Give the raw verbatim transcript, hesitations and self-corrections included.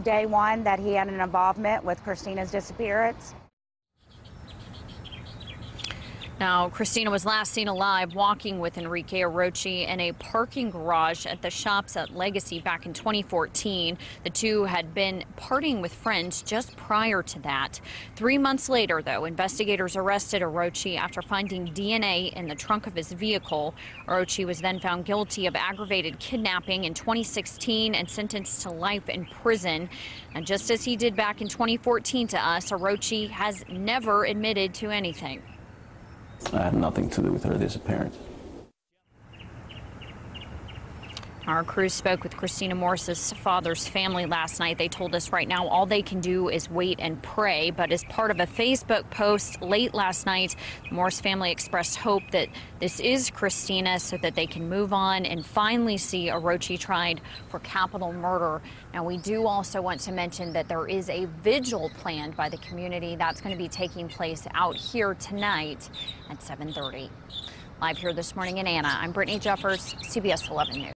day one that he had an involvement with Christina's disappearance. Now, Christina was last seen alive walking with Enrique Arochi in a parking garage at the Shops at Legacy back in twenty fourteen. The two had been partying with friends just prior to that. Three months later, though, investigators arrested Arochi after finding D N A in the trunk of his vehicle. Arochi was then found guilty of aggravated kidnapping in twenty sixteen and sentenced to life in prison. And just as he did back in twenty fourteen to us, Arochi has never admitted to anything. I had nothing to do with her disappearance. Our crew spoke with Christina Morris' father's family last night. They told us right now all they can do is wait and pray. But as part of a Facebook post late last night, the Morris family expressed hope that this is Christina so that they can move on and finally see Arochi tried for capital murder. Now, we do also want to mention that there is a vigil planned by the community. That's going to be taking place out here tonight at seven thirty. Live here this morning in Anna, I'm Brittany Jeffers, C B S eleven News.